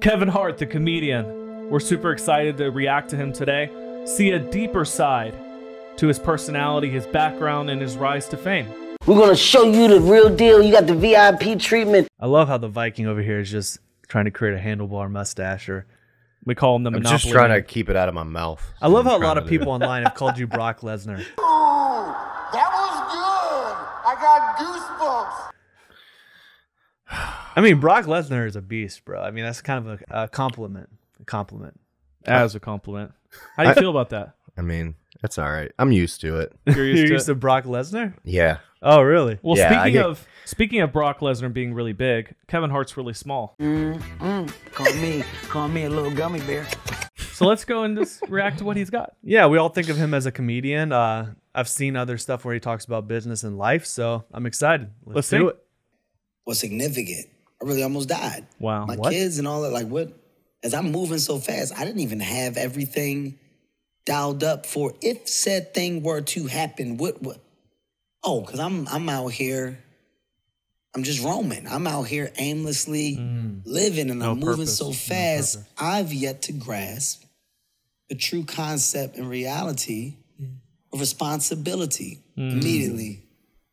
Kevin Hart, the comedian. We're super excited to react to him today, see a deeper side to his personality, his background, and his rise to fame. We're gonna show you the real deal. You got the VIP treatment. I love how the Viking over here is just trying to create a handlebar mustache, or we call him the Monopoly. I'm just trying to keep it out of my mouth. I love how a lot of people online have called you Brock Lesnar. Ooh, that was good. I got goosebumps. I mean, Brock Lesnar is a beast, bro. I mean, that's kind of a compliment. A compliment. As a compliment. How do you feel about that? I mean, that's all right. I'm used to it. You're used, to Brock Lesnar? Yeah. Oh, really? Well, yeah, speaking of Brock Lesnar being really big, Kevin Hart's really small. Call me a little gummy bear. So let's go and just react to what he's got. Yeah, we all think of him as a comedian. I've seen other stuff where he talks about business and life, so I'm excited. Let's do it. Was significant. I really almost died. Wow. My kids and all that. Like, what? As I'm moving so fast, I didn't even have everything dialed up for if said thing were to happen. What? Oh, because I'm out here. I'm just roaming. I'm out here aimlessly living, and I'm moving so fast. No, I've yet to grasp the true concept and reality of responsibility immediately.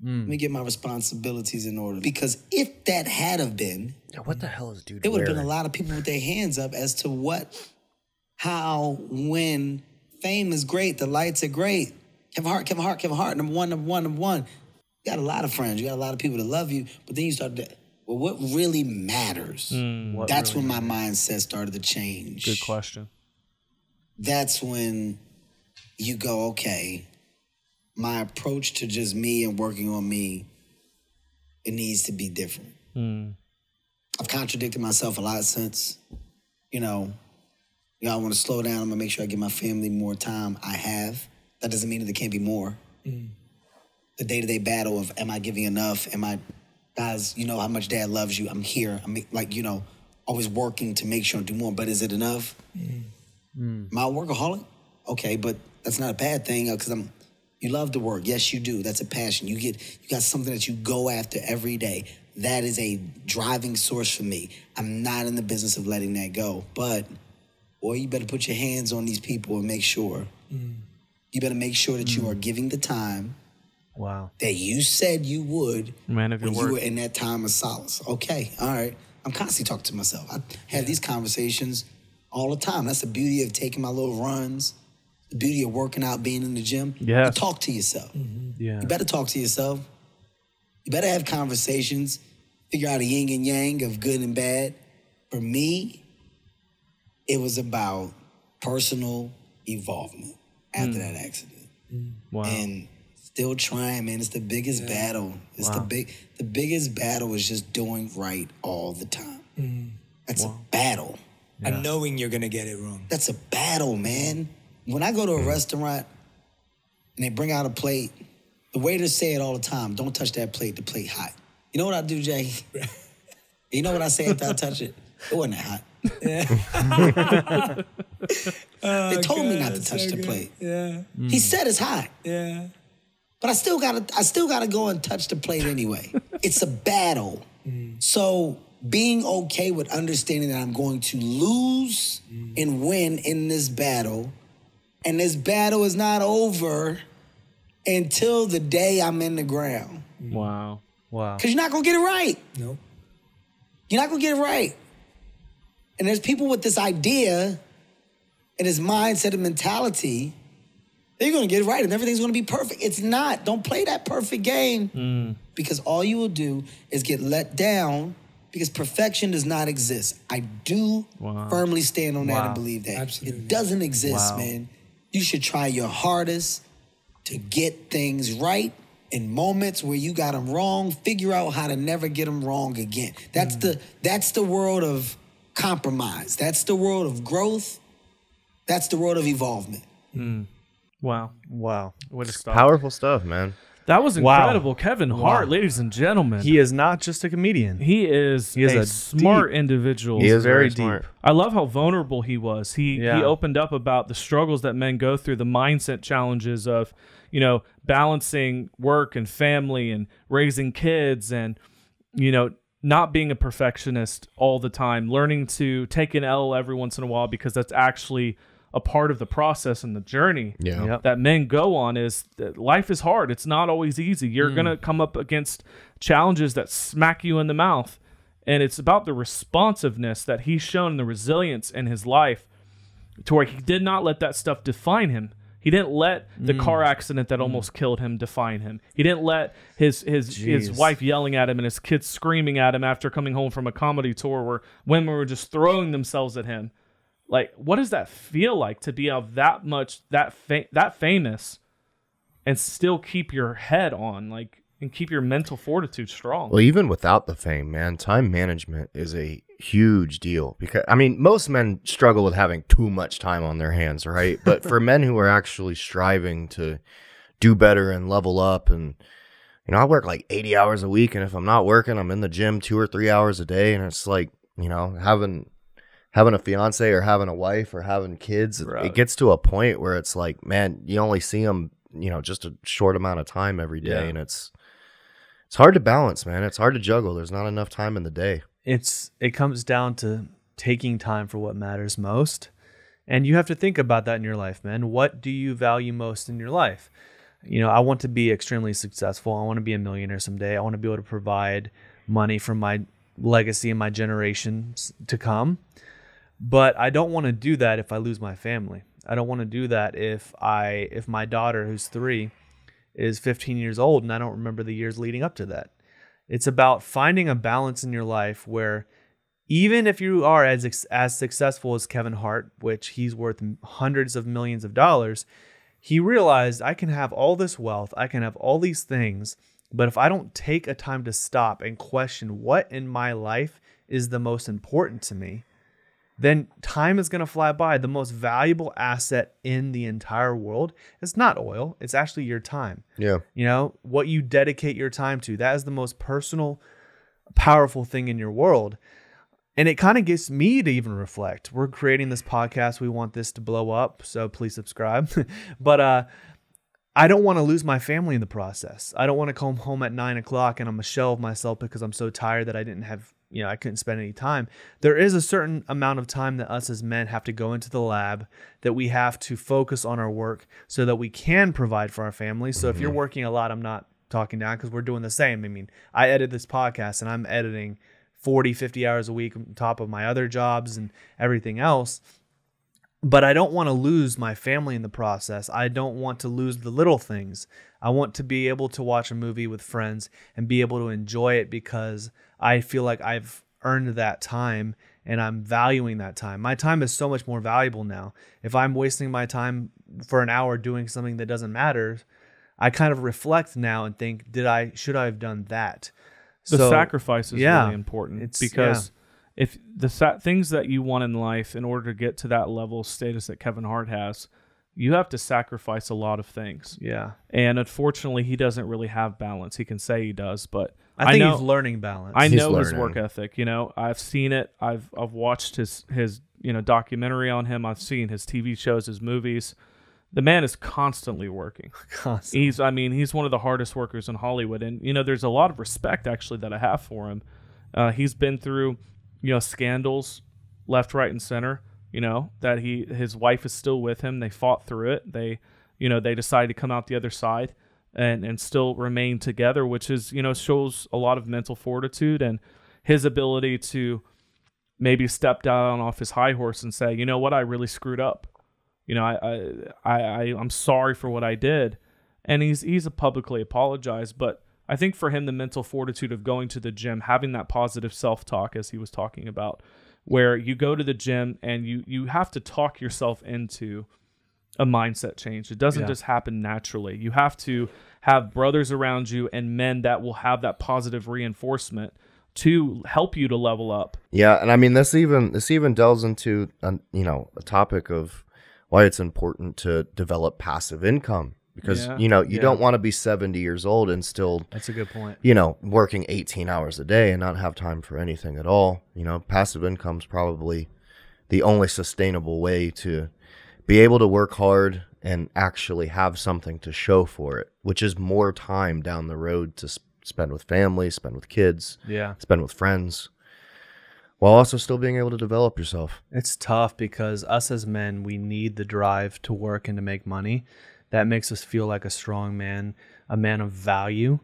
Let me get my responsibilities in order. Because if that had have been... Yeah, what the hell is dude? There would have been a lot of people with their hands up as to what, how, when. Fame is great. The lights are great. Kevin Hart, Kevin Hart, Kevin Hart. Number one, number one, number one. You got a lot of friends. You got a lot of people that love you. But then you start to... Well, what really matters? That's really when my mindset started to change. Good question. That's when you go, okay... My approach to just me and working on me, it needs to be different. I've contradicted myself a lot since. You know, y'all want to slow down. I'm going to make sure I give my family more time. I have. That doesn't mean that there can't be more. The day-to-day battle of, am I giving enough? Am I, guys, you know how much dad loves you. I'm here. I'm like, you know, always working to make sure I do more. But is it enough? Am I a workaholic? Okay, but that's not a bad thing because I'm... You love to work. Yes, you do. That's a passion. You got something that you go after every day. That is a driving source for me. I'm not in the business of letting that go. But, boy, you better put your hands on these people and make sure. You better make sure that you are giving the time that you said you would when you were in that time of solace. Okay, all right. I'm constantly talking to myself. I have these conversations all the time. That's the beauty of taking my little runs. The beauty of working out, being in the gym, you talk to yourself. You better talk to yourself. You better have conversations, figure out a yin and yang of good and bad. For me, it was about personal involvement after that accident. And still trying, man. It's the biggest battle. It's the biggest battle is just doing right all the time. That's a battle. And knowing you're going to get it wrong. That's a battle, man. When I go to a restaurant and they bring out a plate, the waiters say it all the time, don't touch that plate, the plate hot. You know what I do, Jay? You know what I say after I touch it? It wasn't that hot. They told me not to touch the plate. He said it's hot. But I still gotta go and touch the plate anyway. It's a battle. So being okay with understanding that I'm going to lose and win in this battle. And this battle is not over until the day I'm in the ground. Wow. Because you're not going to get it right. Nope. You're not going to get it right. And there's people with this idea and this mindset and mentality, they're going to get it right and everything's going to be perfect. It's not. Don't play that perfect game because all you will do is get let down because perfection does not exist. I do firmly stand on that and believe that. Absolutely. It doesn't exist, man. You should try your hardest to get things right in moments where you got them wrong. Figure out how to never get them wrong again. That's the world of compromise. That's the world of growth. That's the world of evolvement. Wow. What a stuff. Powerful stuff, man. That was incredible. Kevin Hart, ladies and gentlemen. He is not just a comedian. He is a smart individual. He is very deep. I love how vulnerable he was. He opened up about the struggles that men go through, the mindset challenges of, you know, balancing work and family and raising kids and, you know, not being a perfectionist all the time, learning to take an L every once in a while, because that's actually a part of the process and the journey that men go on, is that life is hard. It's not always easy. You're going to come up against challenges that smack you in the mouth. And it's about the responsiveness that he's shown, the resilience in his life, to where he did not let that stuff define him. He didn't let the car accident that almost killed him define him. He didn't let his wife yelling at him and his kids screaming at him after coming home from a comedy tour where women were just throwing themselves at him. Like, what does that feel like, to be of that much, that famous, and still keep your head on, like, and keep your mental fortitude strong? Well, even without the fame, man, time management is a huge deal, because I mean, most men struggle with having too much time on their hands, right? But for men who are actually striving to do better and level up, and you know, I work like 80 hours a week, and if I'm not working, I'm in the gym 2 or 3 hours a day, and it's like, you know, having a fiance or having a wife or having kids, right, it gets to a point where it's like, man, you only see them, you know, just a short amount of time every day, and it's hard to balance, man. It's hard to juggle. There's not enough time in the day. It comes down to taking time for what matters most. And you have to think about that in your life, man. What do you value most in your life? You know, I want to be extremely successful. I want to be a millionaire someday. I want to be able to provide money for my legacy and my generations to come. But I don't want to do that if I lose my family. I don't want to do that if my daughter, who's 3, is 15 years old and I don't remember the years leading up to that. It's about finding a balance in your life where, even if you are as successful as Kevin Hart, which he's worth hundreds of millions of dollars, he realized, I can have all this wealth, I can have all these things, but if I don't take a time to stop and question what in my life is the most important to me, then time is going to fly by. The most valuable asset in the entire world is not oil. It's actually your time. Yeah. You know, what you dedicate your time to, that is the most personal, powerful thing in your world. And it kind of gets me to even reflect. We're creating this podcast. We want this to blow up, so please subscribe. But I don't want to lose my family in the process. I don't want to come home at 9 o'clock and I'm a shell of myself because I'm so tired that I didn't have, you know, I couldn't spend any time. There is a certain amount of time that us as men have to go into the lab, that we have to focus on our work so that we can provide for our family. So if you're working a lot, I'm not talking down, because we're doing the same. I mean, I edit this podcast and I'm editing 40, 50 hours a week on top of my other jobs and everything else. But I don't want to lose my family in the process. I don't want to lose the little things. I want to be able to watch a movie with friends and be able to enjoy it, because I feel like I've earned that time and I'm valuing that time. My time is so much more valuable now. If I'm wasting my time for an hour doing something that doesn't matter, I kind of reflect now and think, should I have done that? The sacrifice is really important. If the things that you want in life, in order to get to that level of status that Kevin Hart has, you have to sacrifice a lot of things. Yeah. And unfortunately, he doesn't really have balance. He can say he does, but I think he's learning balance. I know his work ethic. You know, I've seen it. I've watched his documentary on him. I've seen his TV shows, his movies. The man is constantly working. Constantly. He's one of the hardest workers in Hollywood, and there's a lot of respect actually that I have for him. He's been through scandals left, right, and center, that his wife is still with him. They fought through it. They decided to come out the other side and still remain together, which is, shows a lot of mental fortitude and his ability to maybe step down off his high horse and say, you know what, I really screwed up. I'm sorry for what I did. And he's publicly apologized, but I think for him, the mental fortitude of going to the gym, having that positive self-talk, as he was talking about, where you go to the gym and you have to talk yourself into a mindset change. It doesn't just happen naturally. You have to have brothers around you and men that will have that positive reinforcement to help you to level up. Yeah, and I mean, this even delves into a topic of why it's important to develop passive income. Because, you don't want to be 70 years old and still, that's a good point, working 18 hours a day and not have time for anything at all. Passive income is probably the only sustainable way to be able to work hard and actually have something to show for it, which is more time down the road to spend with family, spend with kids, spend with friends, while also still being able to develop yourself. It's tough because us as men, we need the drive to work and to make money. That makes us feel like a strong man, a man of value.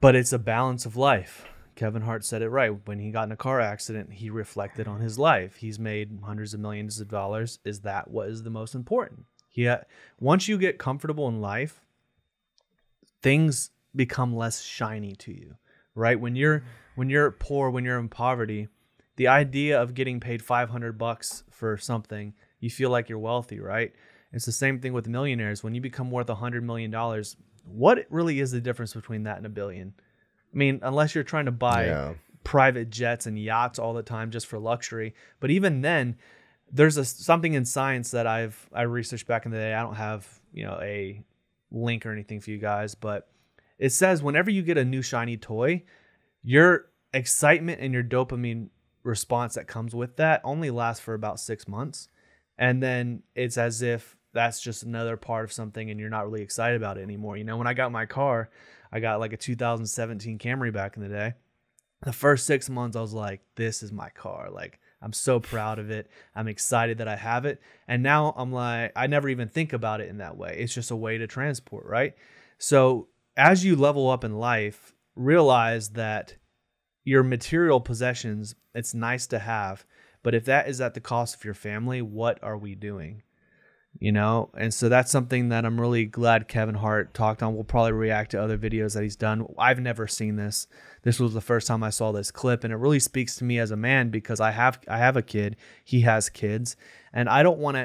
But it's a balance of life. Kevin Hart said it right. When he got in a car accident, he reflected on his life. He's made hundreds of millions of dollars. Is that what is the most important? Once you get comfortable in life, things become less shiny to you, right? When you're poor, when you're in poverty, the idea of getting paid $500 for something, you feel like you're wealthy, right? It's the same thing with millionaires. When you become worth $100 million, what really is the difference between that and a billion? I mean, unless you're trying to buy private jets and yachts all the time just for luxury. But even then, there's something in science that I researched back in the day. I don't have, a link or anything for you guys, but it says whenever you get a new shiny toy, your excitement and your dopamine response that comes with that only lasts for about 6 months. And then it's as if that's just another part of something and you're not really excited about it anymore. When I got my car, I got like a 2017 Camry back in the day. The first 6 months, I was like, this is my car. Like, I'm so proud of it. I'm excited that I have it. And now I'm like, I never even think about it in that way. It's just a way to transport, right? So as you level up in life, realize that your material possessions, it's nice to have, but if that is at the cost of your family, what are we doing? And so that's something that I'm really glad Kevin Hart talked on. We'll probably react to other videos that he's done. I've never seen this. This was the first time I saw this clip, and it really speaks to me as a man because I have a kid. He has kids, and I don't want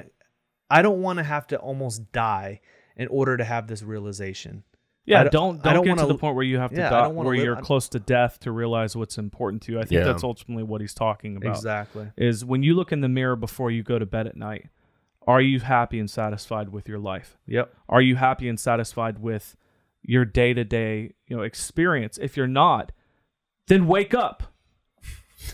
to have to almost die in order to have this realization. Yeah, don't get to the point where you have to die, where you're close to death to realize what's important to you. I think that's ultimately what he's talking about. Exactly. Is when you look in the mirror before you go to bed at night, are you happy and satisfied with your life? Yep. Are you happy and satisfied with your day-to-day, experience? If you're not, then wake up.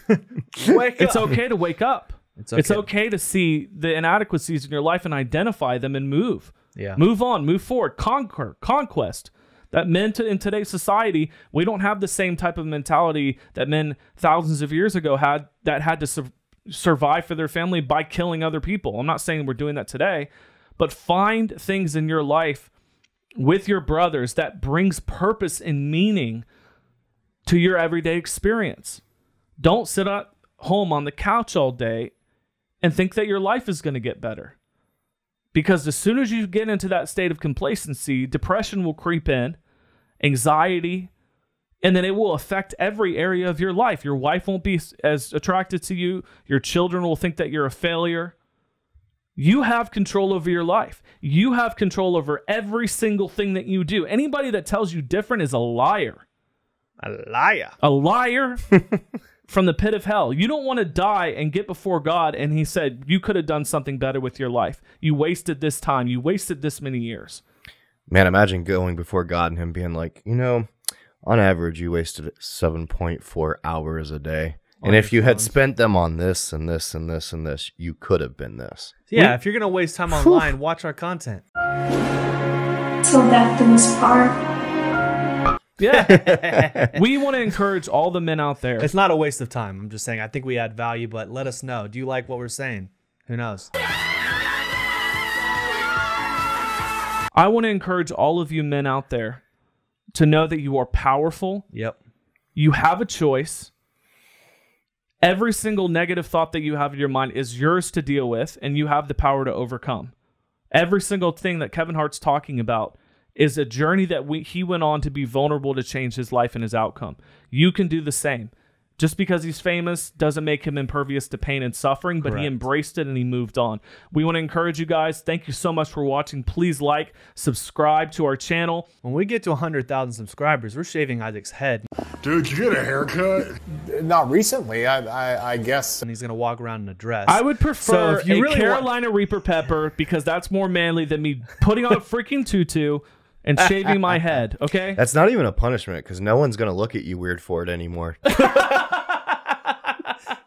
It's okay to wake up. It's okay to see the inadequacies in your life and identify them and move. Yeah. Move on, move forward, conquer, conquest. That men in today's society, we don't have the same type of mentality that men thousands of years ago had that had to survive for their family by killing other people. I'm not saying we're doing that today, but find things in your life with your brothers that brings purpose and meaning to your everyday experience. Don't sit at home on the couch all day and think that your life is going to get better. Because as soon as you get into that state of complacency, depression will creep in, anxiety, and then it will affect every area of your life. Your wife won't be as attracted to you. Your children will think that you're a failure. You have control over your life. You have control over every single thing that you do. Anybody that tells you different is a liar. A liar. A liar from the pit of hell. You don't want to die and get before God and he said, you could have done something better with your life. You wasted this time. You wasted this many years. Man, imagine going before God and him being like, on average, you wasted 7.4 hours a day. And if you had spent them on this and this and this and this, you could have been this. Yeah, if you're going to waste time online, watch our content. Till death in us part. Yeah. We want to encourage all the men out there. It's not a waste of time. I'm just saying, I think we add value, but let us know. Do you like what we're saying? Who knows? I want to encourage all of you men out there to know that you are powerful. Yep. You have a choice. Every single negative thought that you have in your mind is yours to deal with, and you have the power to overcome. Every single thing that Kevin Hart's talking about is a journey that he went on to be vulnerable to change his life and his outcome. You can do the same. Just because he's famous doesn't make him impervious to pain and suffering, but he embraced it and he moved on. We want to encourage you guys. Thank you so much for watching. Please like, subscribe to our channel. When we get to 100,000 subscribers, we're shaving Isaac's head. Dude, you get a haircut? Not recently, I guess. And he's going to walk around in a dress. I would prefer a Carolina Reaper pepper because that's more manly than me putting on a freaking tutu and shaving my head, okay? That's not even a punishment because no one's going to look at you weird for it anymore.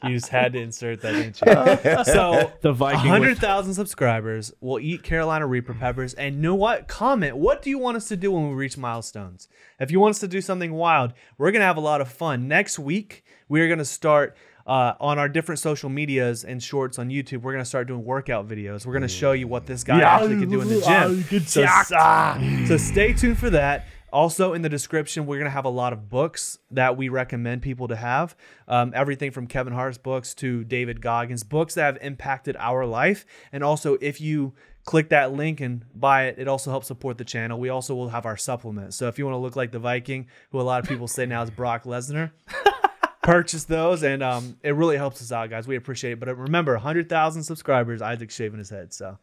You just had to insert that, didn't you? So the Viking 100,000 subscribers will eat Carolina Reaper peppers. And you know what? Comment. What do you want us to do when we reach milestones? If you want us to do something wild, we're going to have a lot of fun. Next week, we are going to start... on our different social medias and shorts on YouTube, we're gonna start doing workout videos. We're gonna show you what this guy actually can do in the gym. So stay tuned for that. Also in the description, we're gonna have a lot of books that we recommend people to have. Everything from Kevin Hart's books to David Goggins books that have impacted our life. And also, if you click that link and buy it, it also helps support the channel. We also will have our supplements. So if you want to look like the Viking, who a lot of people say now is Brock Lesnar. Purchase those, and it really helps us out, guys. We appreciate it. But remember, 100,000 subscribers, Isaac's shaving his head. So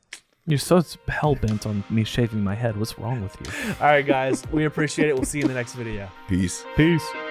you're so hell-bent on me shaving my head. What's wrong with you? All right, guys. We appreciate it. We'll see you in the next video. Peace. Peace.